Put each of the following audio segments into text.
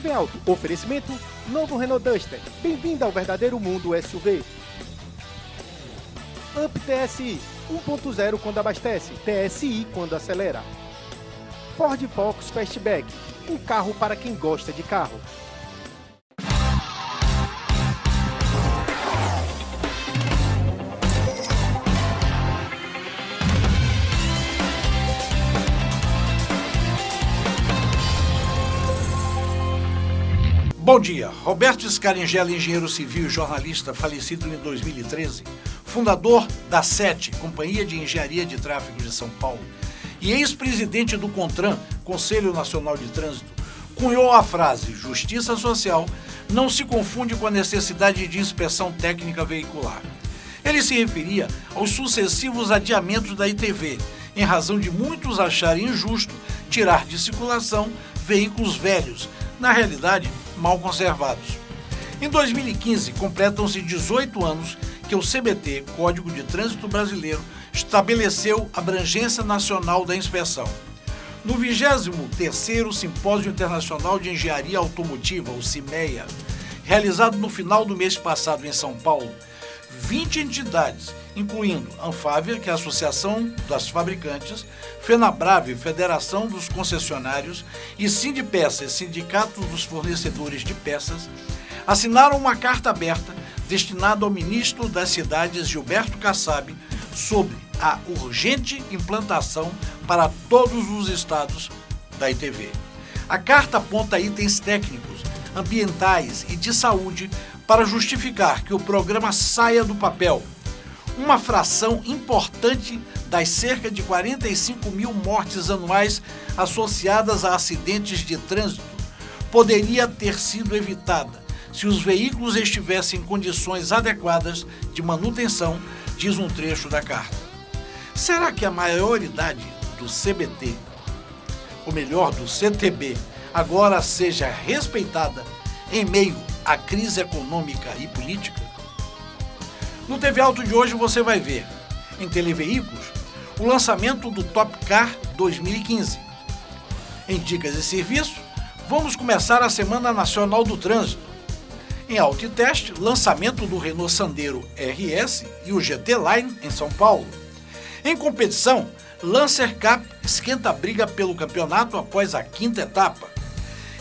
TV Auto. Oferecimento, novo Renault Duster. Bem-vindo ao verdadeiro mundo SUV. Up TSI, 1.0 quando abastece, TSI quando acelera. Ford Focus Fastback, um carro para quem gosta de carro. Bom dia, Roberto Scaringela, engenheiro civil e jornalista, falecido em 2013, fundador da SET, Companhia de Engenharia de Tráfego de São Paulo, e ex-presidente do CONTRAN, Conselho Nacional de Trânsito, cunhou a frase "Justiça Social não se confunde com a necessidade de inspeção técnica veicular". Ele se referia aos sucessivos adiamentos da ITV, em razão de muitos acharem injusto tirar de circulação veículos velhos, na realidade, mal conservados. Em 2015, completam-se 18 anos que o CBT, Código de Trânsito Brasileiro, estabeleceu a abrangência nacional da inspeção. No 23º Simpósio Internacional de Engenharia Automotiva, o SIMEA, realizado no final do mês passado em São Paulo, 20 entidades, incluindo Anfavea, que é a Associação das Fabricantes, Fenabrave, Federação dos Concessionários, e Sindipeças, Sindicato dos Fornecedores de Peças, assinaram uma carta aberta destinada ao ministro das Cidades, Gilberto Kassab, sobre a urgente implantação para todos os estados da ITV. A carta aponta itens técnicos, ambientais e de saúde para justificar que o programa saia do papel. Uma fração importante das cerca de 45 mil mortes anuais associadas a acidentes de trânsito poderia ter sido evitada se os veículos estivessem em condições adequadas de manutenção, diz um trecho da carta. Será que a maioridade do CBT, ou melhor, do CTB, agora seja respeitada em meio à crise econômica e política? No TV Auto de hoje você vai ver, em televeículos, o lançamento do Top Car 2015. Em dicas e serviço, vamos começar a Semana Nacional do Trânsito. Em auto e teste, lançamento do Renault Sandero RS e o GT Line em São Paulo. Em competição, Lancer Cup esquenta a briga pelo campeonato após a 5ª etapa.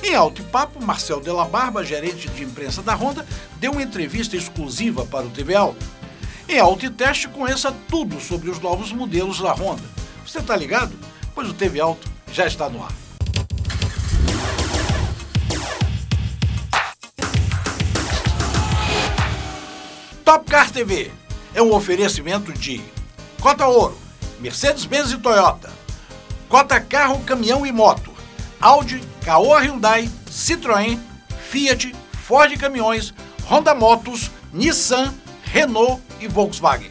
Em Alto e Papo, Marcel Della Barba, gerente de imprensa da Honda, deu uma entrevista exclusiva para o TV Auto. Em Auto e Teste, conheça tudo sobre os novos modelos da Honda. Você está ligado? Pois o TV Auto já está no ar. Top Car TV é um oferecimento de Cota Ouro, Mercedes-Benz e Toyota, Cota Carro, Caminhão e Moto, AUDI, CAOA, HYUNDAI, CITROEN, FIAT, Ford Caminhões, Honda Motos, NISSAN, Renault e VOLKSWAGEN.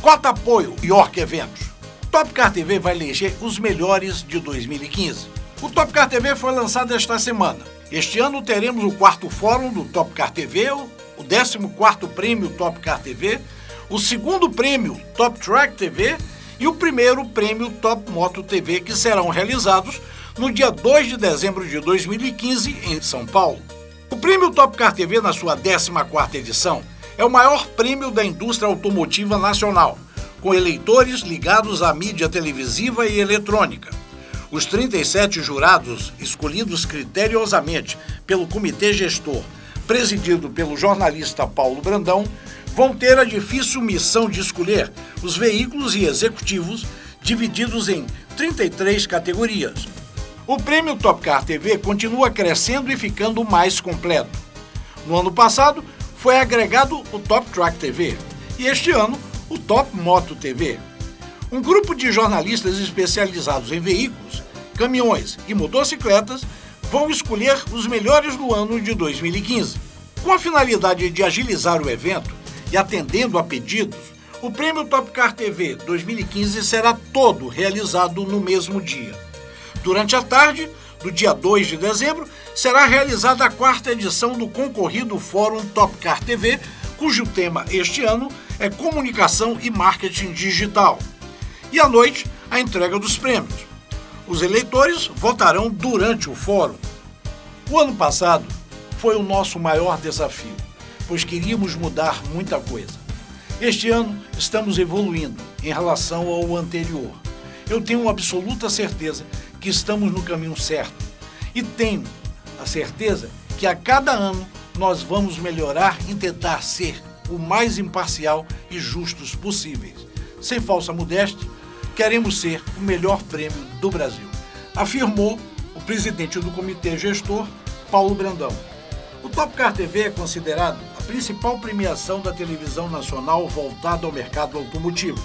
Cota Apoio e York Eventos. Top Car TV vai eleger os melhores de 2015. O Top Car TV foi lançado esta semana. Este ano teremos o 4º Fórum do Top Car TV, o 14º Prêmio Top Car TV, o 2º Prêmio Top Track TV e o 1º Prêmio Top Moto TV, que serão realizados no dia 2 de dezembro de 2015, em São Paulo. O Prêmio Top Car TV, na sua 14ª edição, é o maior prêmio da indústria automotiva nacional, com eleitores ligados à mídia televisiva e eletrônica. Os 37 jurados, escolhidos criteriosamente pelo Comitê Gestor, presidido pelo jornalista Paulo Brandão, vão ter a difícil missão de escolher os veículos e executivos divididos em 33 categorias. O prêmio Top Car TV continua crescendo e ficando mais completo. No ano passado, foi agregado o Top Track TV e este ano o Top Moto TV. Um grupo de jornalistas especializados em veículos, caminhões e motocicletas vão escolher os melhores do ano de 2015. Com a finalidade de agilizar o evento e atendendo a pedidos, o prêmio Top Car TV 2015 será todo realizado no mesmo dia. Durante a tarde, do dia 2 de dezembro, será realizada a 4ª edição do concorrido Fórum Top Car TV, cujo tema este ano é Comunicação e Marketing Digital. E à noite, a entrega dos prêmios. Os eleitores votarão durante o fórum. O ano passado foi o nosso maior desafio, pois queríamos mudar muita coisa. Este ano estamos evoluindo em relação ao anterior. Eu tenho absoluta certeza que estamos no caminho certo e tenho a certeza que a cada ano nós vamos melhorar e tentar ser o mais imparcial e justos possíveis. Sem falsa modéstia, queremos ser o melhor prêmio do Brasil, afirmou o presidente do Comitê Gestor, Paulo Brandão. O Top Car TV é considerado a principal premiação da televisão nacional voltada ao mercado automotivo.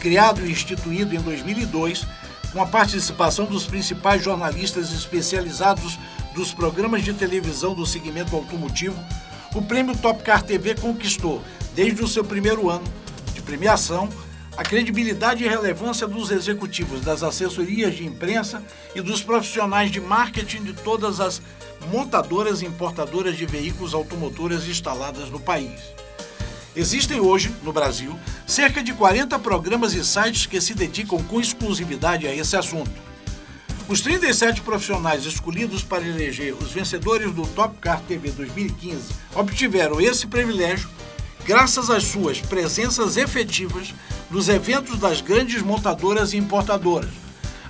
Criado e instituído em 2002, com a participação dos principais jornalistas especializados dos programas de televisão do segmento automotivo, o prêmio Top Car TV conquistou, desde o seu primeiro ano de premiação, a credibilidade e relevância dos executivos das assessorias de imprensa e dos profissionais de marketing de todas as montadoras e importadoras de veículos automotores instaladas no país. Existem hoje, no Brasil, cerca de 40 programas e sites que se dedicam com exclusividade a esse assunto. Os 37 profissionais escolhidos para eleger os vencedores do Top Car TV 2015 obtiveram esse privilégio graças às suas presenças efetivas nos eventos das grandes montadoras e importadoras,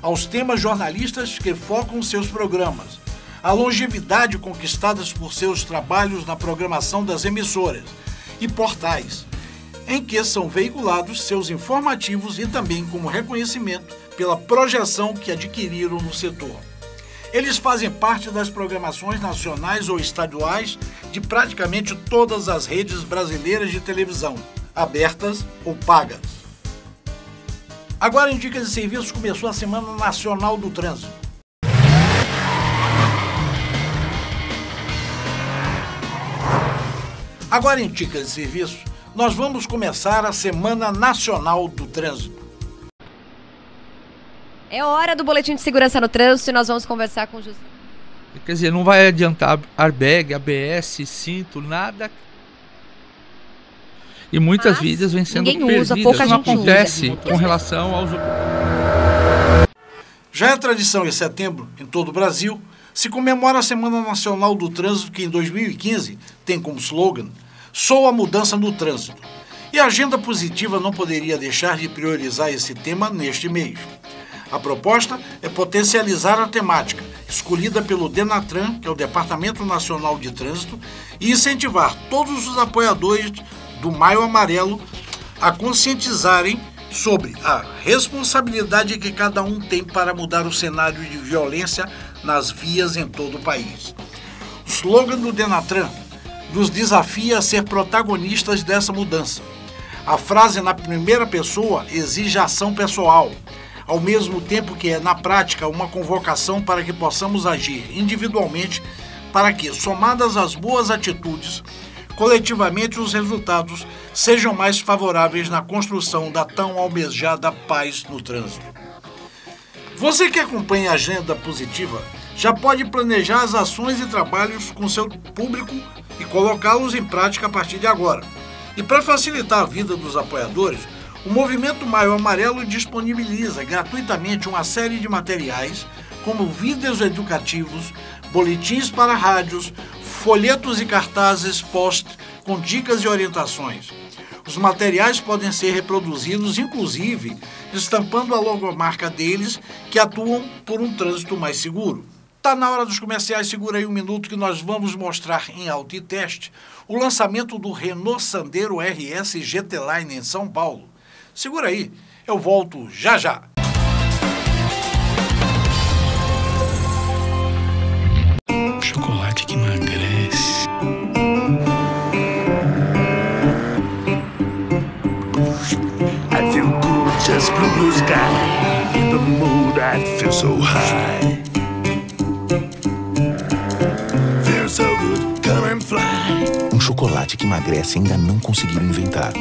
aos temas jornalístas que focam seus programas, à longevidade conquistadas por seus trabalhos na programação das emissoras e portais, em que são veiculados seus informativos e também como reconhecimento pela projeção que adquiriram no setor. Eles fazem parte das programações nacionais ou estaduais de praticamente todas as redes brasileiras de televisão, abertas ou pagas. Agora em Dicas de Serviços começou a Semana Nacional do Trânsito. Agora em Dicas de Serviços, nós vamos começar a Semana Nacional do Trânsito. É hora do Boletim de Segurança no Trânsito e nós vamos conversar com o José. Quer dizer, não vai adiantar airbag, ABS, cinto, nada. E muitas vidas vêm sendo perdidas. Isso não acontece com relação aos... Já é tradição em setembro, em todo o Brasil, se comemora a Semana Nacional do Trânsito, que em 2015 tem como slogan "Sou a mudança no trânsito". E a agenda positiva não poderia deixar de priorizar esse tema neste mês. A proposta é potencializar a temática, escolhida pelo DENATRAN, que é o Departamento Nacional de Trânsito, e incentivar todos os apoiadores do Maio Amarelo a conscientizarem sobre a responsabilidade que cada um tem para mudar o cenário de violência nas vias em todo o país. O slogan do DENATRAN nos desafia a ser protagonistas dessa mudança. A frase na primeira pessoa exige ação pessoal, ao mesmo tempo que é, na prática, uma convocação para que possamos agir individualmente para que, somadas às boas atitudes, coletivamente os resultados sejam mais favoráveis na construção da tão almejada paz no trânsito. Você que acompanha a agenda positiva já pode planejar as ações e trabalhos com seu público e colocá-los em prática a partir de agora. E para facilitar a vida dos apoiadores, o Movimento Maio Amarelo disponibiliza gratuitamente uma série de materiais, como vídeos educativos, boletins para rádios, folhetos e cartazes post com dicas e orientações. Os materiais podem ser reproduzidos, inclusive, estampando a logomarca deles, que atuam por um trânsito mais seguro. Está na hora dos comerciais, segura aí um minuto que nós vamos mostrar em alto e teste o lançamento do Renault Sandero RS GT Line em São Paulo. Segura aí, eu volto já já. Chocolate que emagrece. I feel good just blue sky. In the mood I feel so high. Feel so good, come and fly. Chocolate que emagrece ainda não conseguiram inventar.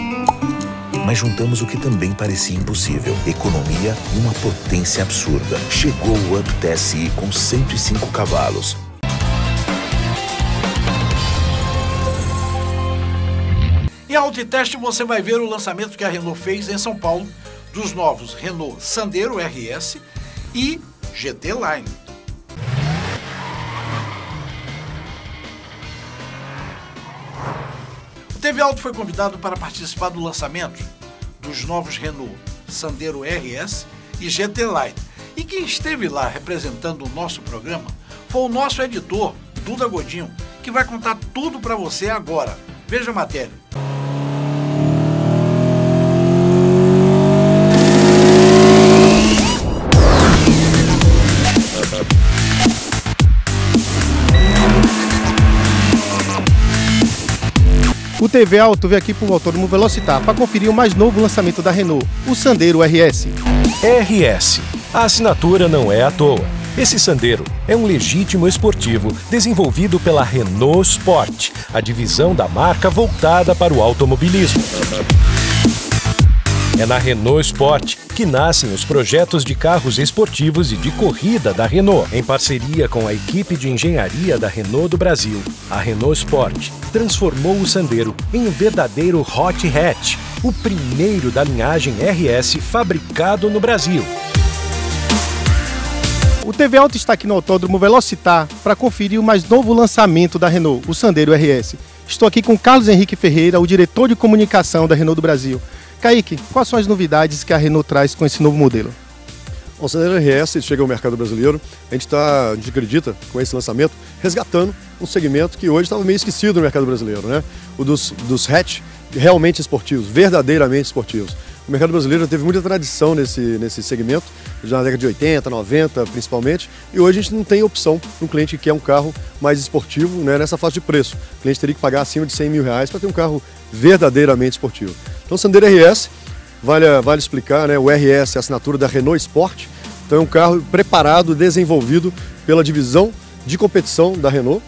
Mas juntamos o que também parecia impossível. Economia e uma potência absurda. Chegou o Up TSI com 105 cavalos. Em alto e teste você vai ver o lançamento que a Renault fez em São Paulo dos novos Renault Sandero RS e GT Line. TV Auto foi convidado para participar do lançamento dos novos Renault Sandero RS e GT Line. E quem esteve lá representando o nosso programa foi o nosso editor, Duda Godinho, que vai contar tudo para você agora. Veja a matéria. O TV Auto veio aqui para o Autódromo Velocitar para conferir o mais novo lançamento da Renault, o Sandero RS. RS. A assinatura não é à toa. Esse Sandero é um legítimo esportivo desenvolvido pela Renault Sport, a divisão da marca voltada para o automobilismo. É na Renault Sport que nascem os projetos de carros esportivos e de corrida da Renault. Em parceria com a equipe de engenharia da Renault do Brasil, a Renault Sport transformou o Sandero em um verdadeiro hot hatch, o primeiro da linhagem RS fabricado no Brasil. O TV Auto está aqui no Autódromo Velocitar para conferir o mais novo lançamento da Renault, o Sandero RS. Estou aqui com Carlos Henrique Ferreira, o diretor de comunicação da Renault do Brasil. Kaique, quais são as novidades que a Renault traz com esse novo modelo? O Sandero RS chega ao mercado brasileiro. A gente acredita, com esse lançamento, resgatando um segmento que hoje estava meio esquecido no mercado brasileiro, né? O dos hatch realmente esportivos, verdadeiramente esportivos. O mercado brasileiro já teve muita tradição nesse segmento, já na década de 80, 90 principalmente, e hoje a gente não tem opção para um cliente que quer um carro mais esportivo, né, nessa faixa de preço. O cliente teria que pagar acima de R$100 mil para ter um carro verdadeiramente esportivo. Então o Sandero RS, vale explicar, né, o RS é a assinatura da Renault Sport, então é um carro preparado, desenvolvido pela divisão de competição da Renault,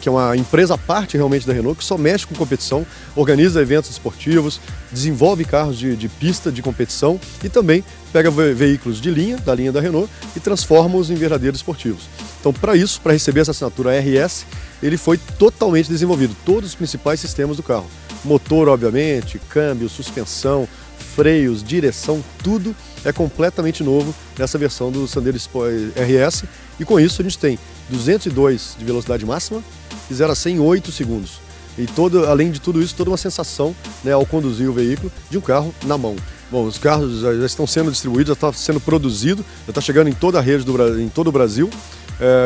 que é uma empresa à parte realmente da Renault, que só mexe com competição, organiza eventos esportivos, desenvolve carros de pista de competição e também pega veículos de linha, da linha da Renault, e transforma-os em verdadeiros esportivos. Então, para isso, para receber essa assinatura RS, ele foi totalmente desenvolvido, todos os principais sistemas do carro. Motor, obviamente, câmbio, suspensão, freios, direção, tudo é completamente novo nessa versão do Sandero RS. E com isso a gente tem 202 de velocidade máxima e 0 a 100 em 8 segundos. E além de tudo isso, toda uma sensação, né, ao conduzir o veículo de um carro na mão. Bom, os carros já estão sendo distribuídos, já está sendo produzido, já está chegando em toda a rede, em todo o Brasil.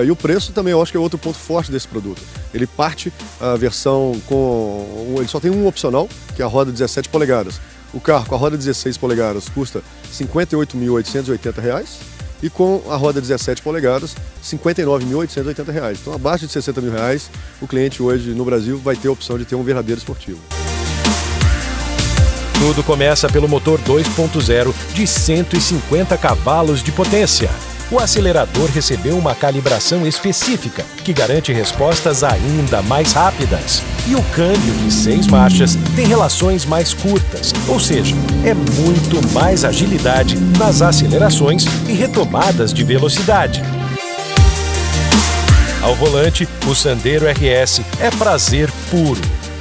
E o preço também eu acho que é outro ponto forte desse produto. Ele parte a versão com... Ele só tem um opcional, que é a roda 17 polegadas. O carro com a roda 16 polegadas custa R$ 58.880 e com a roda 17 polegadas R$ 59.880. Então, abaixo de R$ 60 mil, o cliente hoje no Brasil vai ter a opção de ter um verdadeiro esportivo. Tudo começa pelo motor 2.0 de 150 cavalos de potência. O acelerador recebeu uma calibração específica, que garante respostas ainda mais rápidas. E o câmbio de 6 marchas tem relações mais curtas, ou seja, é muito mais agilidade nas acelerações e retomadas de velocidade. Ao volante, o Sandero RS é prazer puro.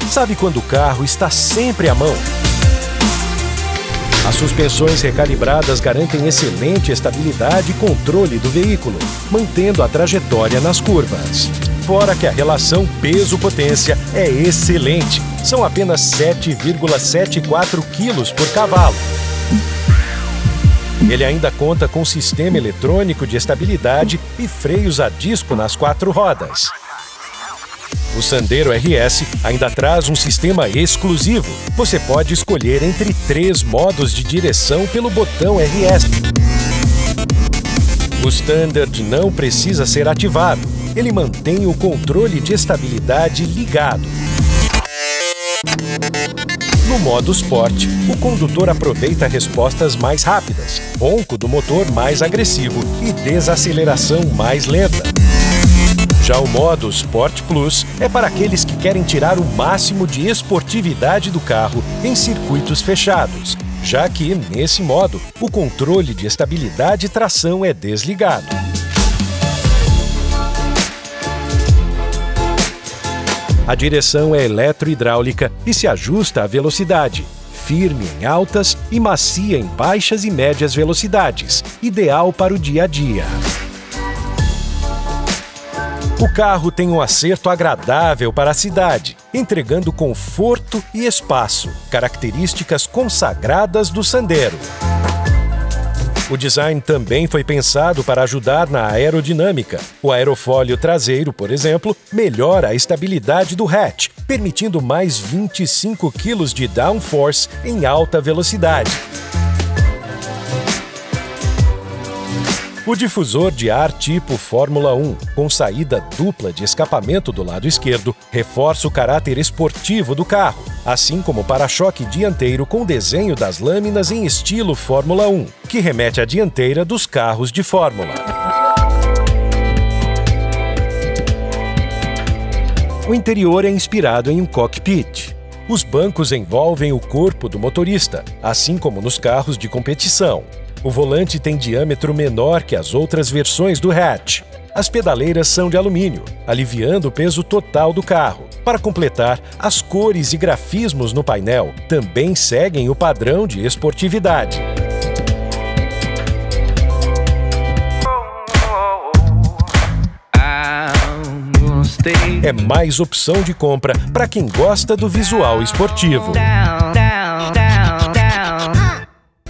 Sabe quando o carro está sempre à mão? As suspensões recalibradas garantem excelente estabilidade e controle do veículo, mantendo a trajetória nas curvas. Fora que a relação peso-potência é excelente, são apenas 7,74 kg por cavalo. Ele ainda conta com sistema eletrônico de estabilidade e freios a disco nas 4 rodas. O Sandero RS ainda traz um sistema exclusivo. Você pode escolher entre 3 modos de direção pelo botão RS. O Standard não precisa ser ativado. Ele mantém o controle de estabilidade ligado. No modo Sport, o condutor aproveita respostas mais rápidas, ronco do motor mais agressivo e desaceleração mais lenta. Já o modo Sport Plus é para aqueles que querem tirar o máximo de esportividade do carro em circuitos fechados, já que, nesse modo, o controle de estabilidade e tração é desligado. A direção é eletro-hidráulica e se ajusta à velocidade, firme em altas e macia em baixas e médias velocidades, ideal para o dia a dia. O carro tem um acerto agradável para a cidade, entregando conforto e espaço, características consagradas do Sandero. O design também foi pensado para ajudar na aerodinâmica. O aerofólio traseiro, por exemplo, melhora a estabilidade do hatch, permitindo mais 25 kg de downforce em alta velocidade. O difusor de ar tipo Fórmula 1, com saída dupla de escapamento do lado esquerdo, reforça o caráter esportivo do carro, assim como o para-choque dianteiro com desenho das lâminas em estilo Fórmula 1, que remete à dianteira dos carros de Fórmula. O interior é inspirado em um cockpit. Os bancos envolvem o corpo do motorista, assim como nos carros de competição. O volante tem diâmetro menor que as outras versões do hatch. As pedaleiras são de alumínio, aliviando o peso total do carro. Para completar, as cores e grafismos no painel também seguem o padrão de esportividade. É mais opção de compra para quem gosta do visual esportivo.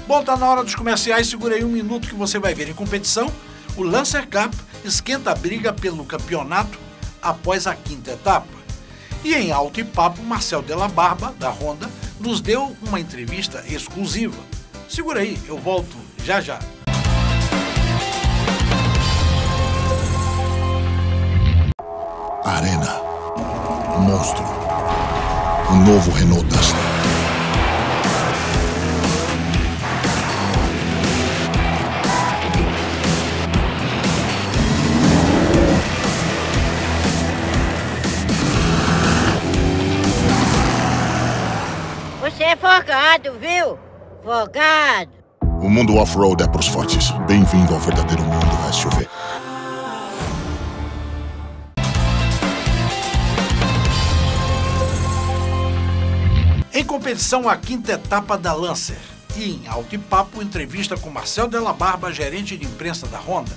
Bom, tá na hora dos comerciais, segura aí um minuto que você vai ver em competição. O Lancer Cup esquenta a briga pelo campeonato após a quinta etapa. E em Alto e Papo, Marcel Della Barba, da Honda, nos deu uma entrevista exclusiva. Segura aí, eu volto já já. Arena. Monstro. O novo Renault Duster. Você é folgado, viu? Folgado. O mundo off-road é pros fortes. Bem-vindo ao verdadeiro mundo SUV. Em competição, a quinta etapa da Lancer. E em Alto e Papo, entrevista com Marcel Della Barba, gerente de imprensa da Honda.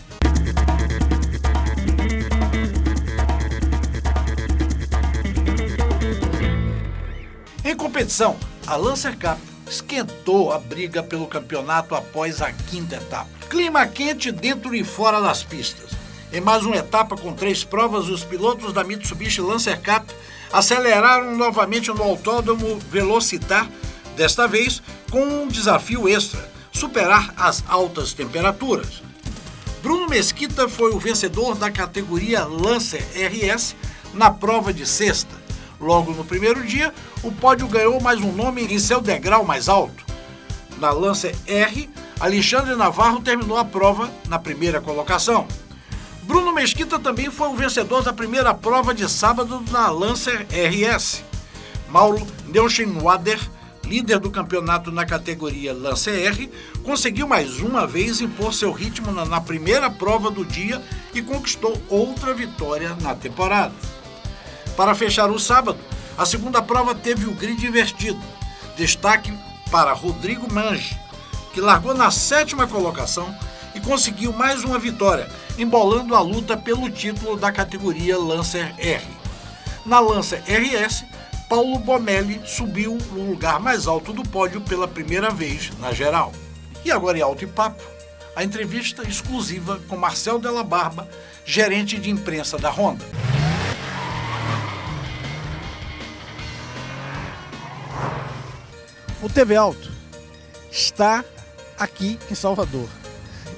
Em competição, a Lancer Cup esquentou a briga pelo campeonato após a quinta etapa. Clima quente dentro e fora das pistas. Em mais uma etapa com 3 provas, os pilotos da Mitsubishi Lancer Cup aceleraram novamente no autódromo Velocitar, desta vez com um desafio extra, superar as altas temperaturas. Bruno Mesquita foi o vencedor da categoria Lancer RS na prova de sexta. Logo no primeiro dia, o pódio ganhou mais um nome em seu degrau mais alto. Na Lancer R, Alexandre Navarro terminou a prova na primeira colocação. Bruno Mesquita também foi o vencedor da primeira prova de sábado na Lancer RS. Mauro Neuschenwander, líder do campeonato na categoria Lancer R, conseguiu mais uma vez impor seu ritmo na primeira prova do dia e conquistou outra vitória na temporada. Para fechar o sábado, a segunda prova teve o grid invertido. Destaque para Rodrigo Mange, que largou na 7ª colocação e conseguiu mais uma vitória, embolando a luta pelo título da categoria Lancer R. Na Lancer RS, Paulo Bomelli subiu no lugar mais alto do pódio pela primeira vez na geral. E agora em Alto e Papo, a entrevista exclusiva com Marcel Della Barba, gerente de imprensa da Honda. O TV Alto está aqui em Salvador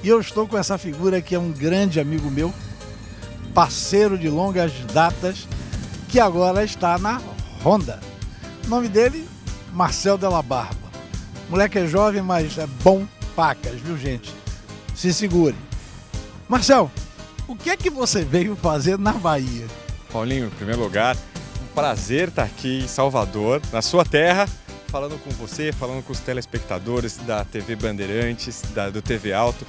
e eu estou com essa figura que é um grande amigo meu, parceiro de longas datas, que agora está na Honda. O nome dele, Marcel Della Barba. Moleque é jovem, mas é bom pacas, viu gente? Se segure. Marcel, o que é que você veio fazer na Bahia? Paulinho, em primeiro lugar, um prazer estar aqui em Salvador, na sua terra, falando com você, falando com os telespectadores da TV Bandeirantes, do TV Alto.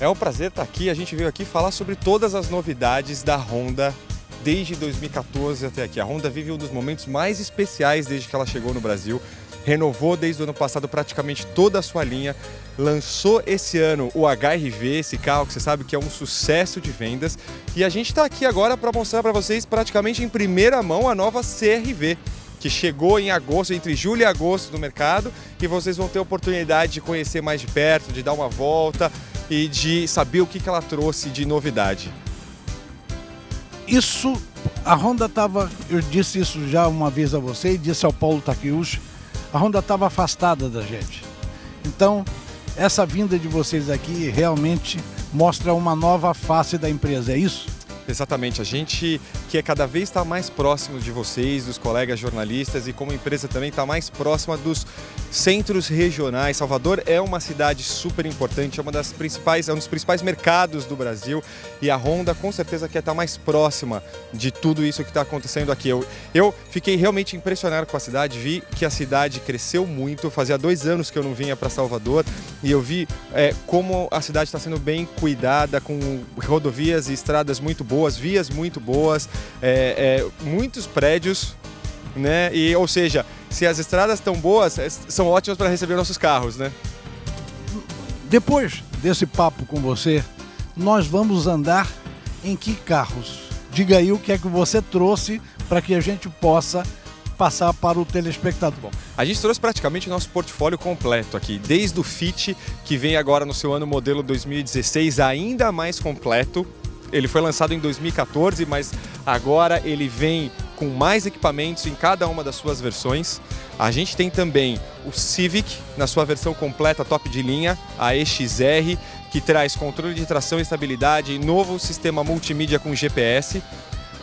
É um prazer estar aqui, a gente veio aqui falar sobre todas as novidades da Honda desde 2014 até aqui. A Honda vive um dos momentos mais especiais desde que ela chegou no Brasil. renovou desde o ano passado praticamente toda a sua linha, lançou esse ano o HRV, esse carro que você sabe que é um sucesso de vendas, e a gente está aqui agora para mostrar para vocês praticamente em primeira mão a nova CRV, que chegou em agosto, entre julho e agosto no mercado, e vocês vão ter a oportunidade de conhecer mais de perto, de dar uma volta e de saber o que ela trouxe de novidade. Isso, a Honda estava, eu disse isso já uma vez a você e disse ao Paulo Takeuchi, a Honda estava afastada da gente. Então, essa vinda de vocês aqui realmente mostra uma nova face da empresa, é isso? Exatamente, a gente quer cada vez estar mais próximo de vocês, dos colegas jornalistas e como empresa também está mais próxima dos centros regionais. Salvador é uma cidade super importante, é uma das principais, é um dos principais mercados do Brasil e a Honda com certeza quer estar mais próxima de tudo isso que está acontecendo aqui. Eu fiquei realmente impressionado com a cidade, vi que a cidade cresceu muito, fazia 2 anos que eu não vinha para Salvador e eu vi como a cidade está sendo bem cuidada, com rodovias e estradas muito boas. Vias muito boas, muitos prédios, né? E, ou seja, se as estradas estão boas, são ótimas para receber nossos carros, né? Depois desse papo com você, nós vamos andar em que carros? Diga aí o que é que você trouxe para que a gente possa passar para o telespectador. Bom, a gente trouxe praticamente o nosso portfólio completo aqui, desde o Fit, que vem agora no seu ano modelo 2016, ainda mais completo. Ele foi lançado em 2014, mas agora ele vem com mais equipamentos em cada uma das suas versões. A gente tem também o Civic, na sua versão completa, top de linha, a EXR, que traz controle de tração e estabilidade e novo sistema multimídia com GPS.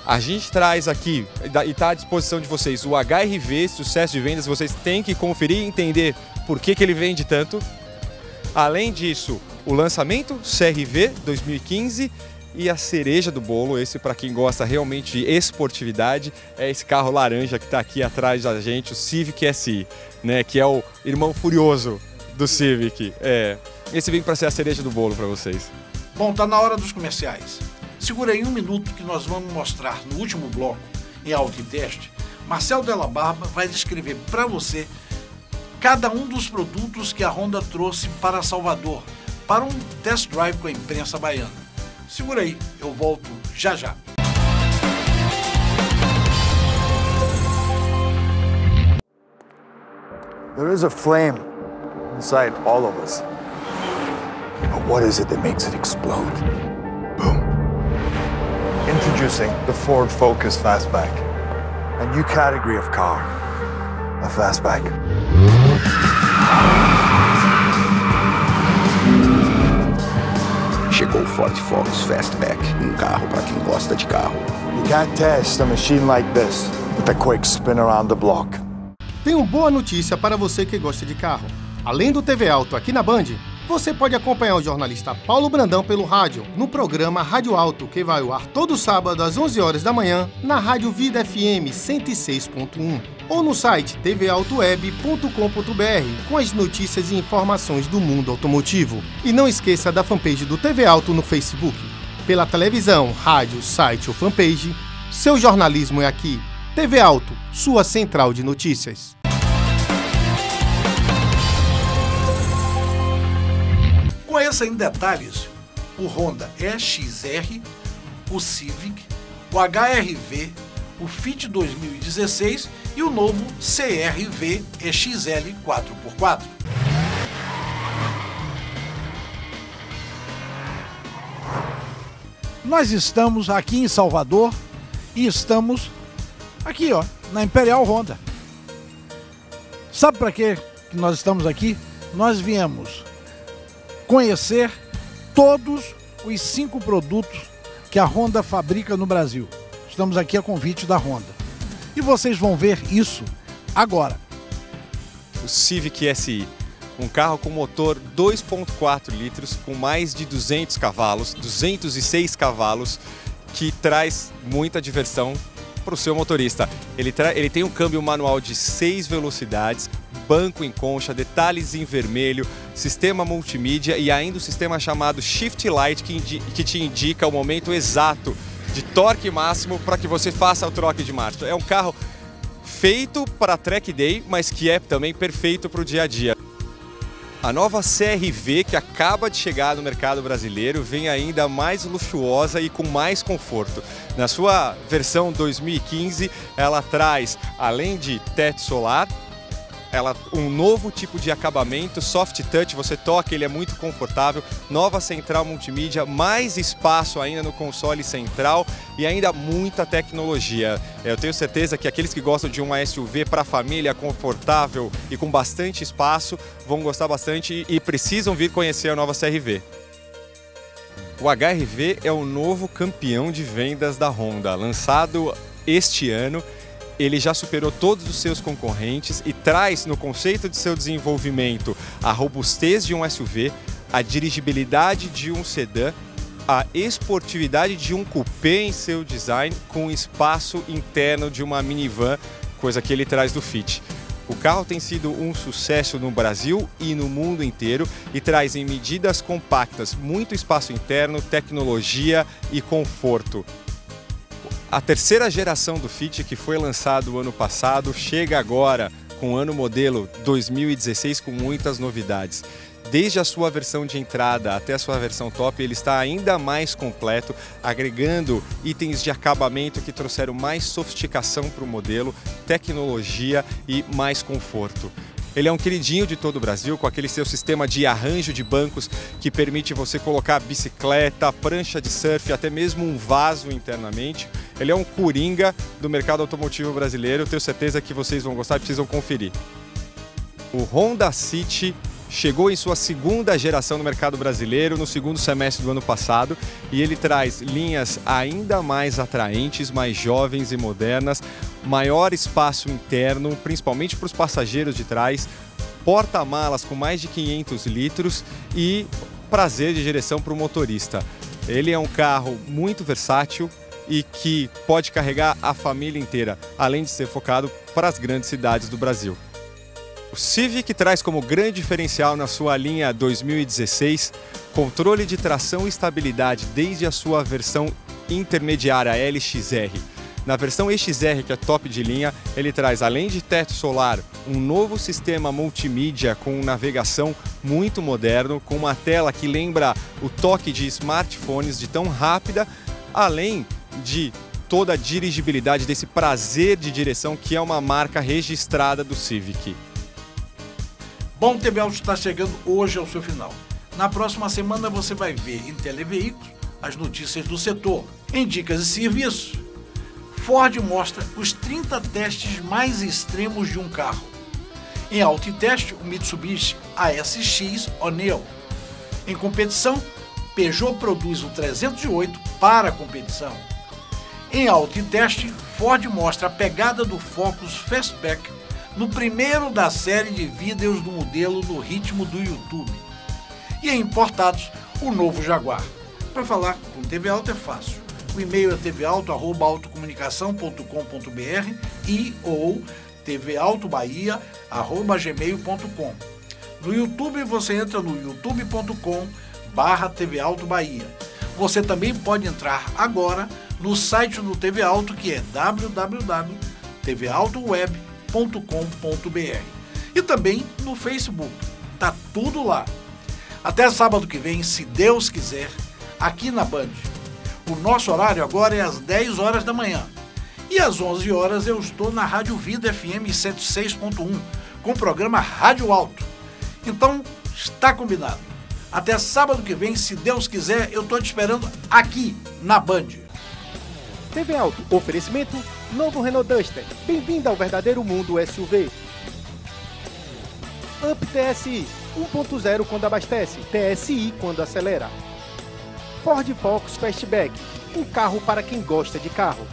A gente traz aqui, e está à disposição de vocês, o HRV, sucesso de vendas, vocês têm que conferir e entender por que ele vende tanto. Além disso, o lançamento CRV 2015, e a cereja do bolo, esse para quem gosta realmente de esportividade, é esse carro laranja que está aqui atrás da gente, o Civic SI, né? Que é o irmão furioso do Civic. Esse vem para ser a cereja do bolo para vocês. Bom, tá na hora dos comerciais. Segura aí um minuto que nós vamos mostrar no último bloco, em autoteste, Marcel Della Barba vai descrever para você cada um dos produtos que a Honda trouxe para Salvador, para um test drive com a imprensa baiana. Segura aí, eu volto já já. There is a flame inside all of us. But what is it that makes it explode? Boom. Introducing the Ford Focus Fastback. A new category of car. A fastback. Chegou o Ford Focus Fastback, um carro para quem gosta de carro. You can't test a machine like this with a quick spin around the block. Tenho boa notícia para você que gosta de carro. Além do TV Auto aqui na Band, você pode acompanhar o jornalista Paulo Brandão pelo rádio, no programa Rádio Auto, que vai ao ar todo sábado às 11 horas da manhã, na Rádio Vida FM 106.1, ou no site tvautoweb.com.br, com as notícias e informações do mundo automotivo. E não esqueça da fanpage do TV Auto no Facebook. Pela televisão, rádio, site ou fanpage, seu jornalismo é aqui. TV Auto, sua central de notícias. Conheça em detalhes o Honda EXR, o Civic, o HRV, o Fit 2016 e o novo CRV EXL 4x4. Nós estamos aqui em Salvador e estamos aqui, ó, na Imperial Honda. Sabe para que nós estamos aqui? Nós viemos conhecer todos os 5 produtos que a Honda fabrica no Brasil. Estamos aqui a convite da Honda. E vocês vão ver isso agora. O Civic SI, um carro com motor 2.4 litros, com mais de 200 cavalos, 206 cavalos, que traz muita diversão para o seu motorista. Ele tem um câmbio manual de 6 velocidades, banco em concha, detalhes em vermelho, sistema multimídia e ainda um sistema chamado Shift Light que te indica o momento exato de torque máximo para que você faça o troque de marcha. É um carro feito para track day, mas que é também perfeito para o dia a dia. A nova CR-V, que acaba de chegar no mercado brasileiro, vem ainda mais luxuosa e com mais conforto. Na sua versão 2015, ela traz, além de teto solar, um novo tipo de acabamento, soft touch, você toca, ele é muito confortável, nova central multimídia, mais espaço ainda no console central e ainda muita tecnologia. Eu tenho certeza que aqueles que gostam de uma SUV para família, confortável e com bastante espaço, vão gostar bastante e precisam vir conhecer a nova CR-V. O HR-V é o novo campeão de vendas da Honda, lançado este ano. Ele já superou todos os seus concorrentes e traz no conceito de seu desenvolvimento a robustez de um SUV, a dirigibilidade de um sedã, a esportividade de um cupê em seu design com espaço interno de uma minivan, coisa que ele traz do Fit. O carro tem sido um sucesso no Brasil e no mundo inteiro e traz em medidas compactas muito espaço interno, tecnologia e conforto. A terceira geração do Fit, que foi lançado ano passado, chega agora com o ano modelo 2016 com muitas novidades. Desde a sua versão de entrada até a sua versão top, ele está ainda mais completo, agregando itens de acabamento que trouxeram mais sofisticação para o modelo, tecnologia e mais conforto. Ele é um queridinho de todo o Brasil, com aquele seu sistema de arranjo de bancos que permite você colocar bicicleta, prancha de surf, até mesmo um vaso internamente. Ele é um coringa do mercado automotivo brasileiro, tenho certeza que vocês vão gostar e precisam conferir. O Honda City chegou em sua segunda geração no mercado brasileiro no segundo semestre do ano passado e ele traz linhas ainda mais atraentes, mais jovens e modernas, maior espaço interno, principalmente para os passageiros de trás, porta-malas com mais de 500 litros e prazer de direção para o motorista. Ele é um carro muito versátil e que pode carregar a família inteira, além de ser focado para as grandes cidades do Brasil. O Civic traz como grande diferencial na sua linha 2016 controle de tração e estabilidade desde a sua versão intermediária LXR. Na versão EXR, que é top de linha, ele traz, além de teto solar, um novo sistema multimídia com navegação muito moderno, com uma tela que lembra o toque de smartphones de tão rápida, além de toda a dirigibilidade desse prazer de direção que é uma marca registrada do Civic. Bom, o TV Autos está chegando hoje ao seu final. Na próxima semana você vai ver em Televeículos as notícias do setor, em dicas e serviços. Ford mostra os 30 testes mais extremos de um carro. Em autoteste, o Mitsubishi ASX Oneo. Em competição, Peugeot produz o 308 para a competição. Em autoteste, Ford mostra a pegada do Focus Fastback no primeiro da série de vídeos do modelo no ritmo do YouTube. E em importados, o novo Jaguar. Para falar com TV Auto é fácil. O e-mail é tvauto@autocomunicação.com.br e ou tvauto@gmail.com. No YouTube você entra no youtube.com/TV Auto Bahia. Você também pode entrar agora no site do TV Auto, que é www.tvautoweb.com.br, e também no Facebook. Tá tudo lá. Até sábado que vem, se Deus quiser, aqui na Band. O nosso horário agora é às 10 horas da manhã. E às 11 horas eu estou na Rádio Vida FM 106.1, com o programa Rádio Alto. Então, está combinado. Até sábado que vem, se Deus quiser, eu estou te esperando aqui, na Band. TV Auto, oferecimento, novo Renault Duster. Bem-vindo ao verdadeiro mundo SUV. Up TSI, 1.0 quando abastece, TSI quando acelera. Ford Focus Fastback, um carro para quem gosta de carro.